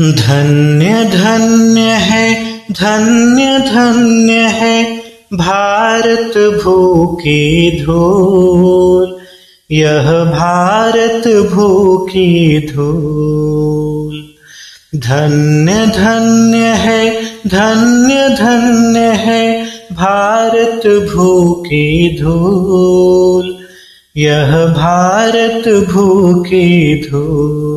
धन्य धन्य है भारत भूखी धूल, यह भारत भूखी धूल। धन्य धन्य है भारत भूखी धूल, यह भारत भूखी धूल।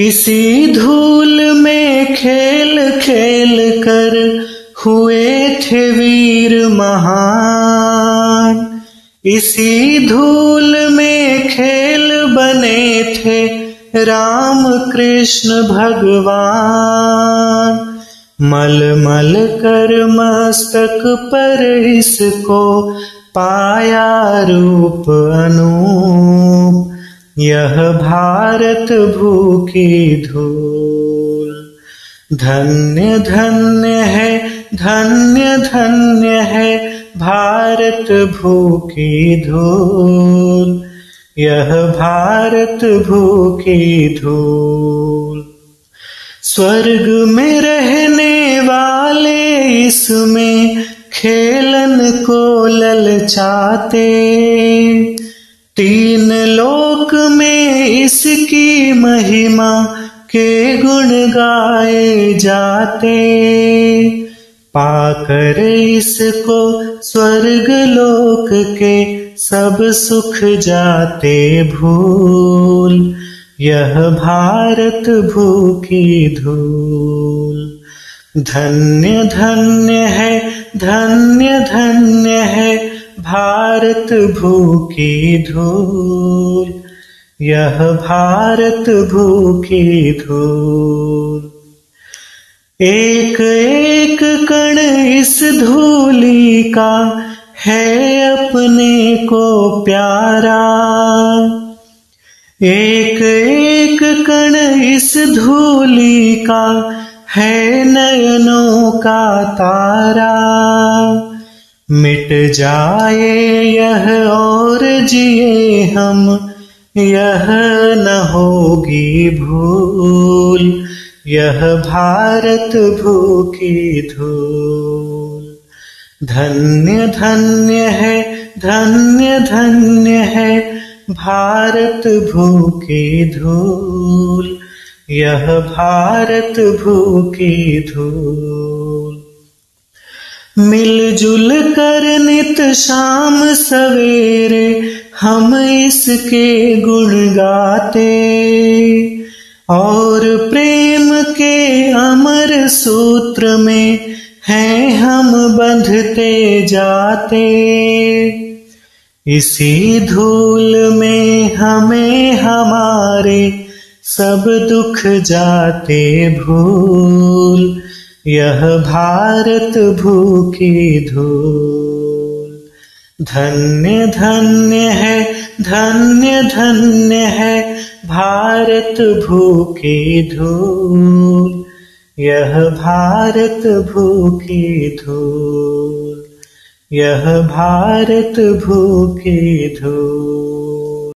इसी धूल में खेल खेल कर हुए थे वीर महान, इसी धूल में खेल बने थे राम कृष्ण भगवान। मल मल कर मस्तक पर इसको पाया रूप अनूप, यह भारत भूखी धूल। धन्य धन्य है भारत भूखी धूल, यह भारत भूखी धूल। स्वर्ग में रहने वाले इसमें खेलन को ललचाते, तीन लोक में इसकी महिमा के गुण गाए जाते। पाकर इसको स्वर्ग लोक के सब सुख जाते भूल, यह भारत भूखी धूल। धन्य है भारत भूखी धूल, यह भारत भूखी धूल। एक एक कण इस धूली का है अपने को प्यारा, एक एक कण इस धूली का है नयनों का तारा। मिट जाए यह और जिए हम, यह न होगी भूल, यह भारत भूखी धूल। धन्य है भारत भूखी धूल, यह भारत भूखी धूल। मिलजुल कर नित शाम सवेरे हम इसके गुण गाते, और प्रेम के अमर सूत्र में हैं हम बंधते जाते। इसी धूल में हमें हमारे सब दुख जाते भूल, यह भारत भूखी धूल। धन्य है भारत भूखी धूल, यह भारत भूखी धूल, यह भारत भूखी धूल।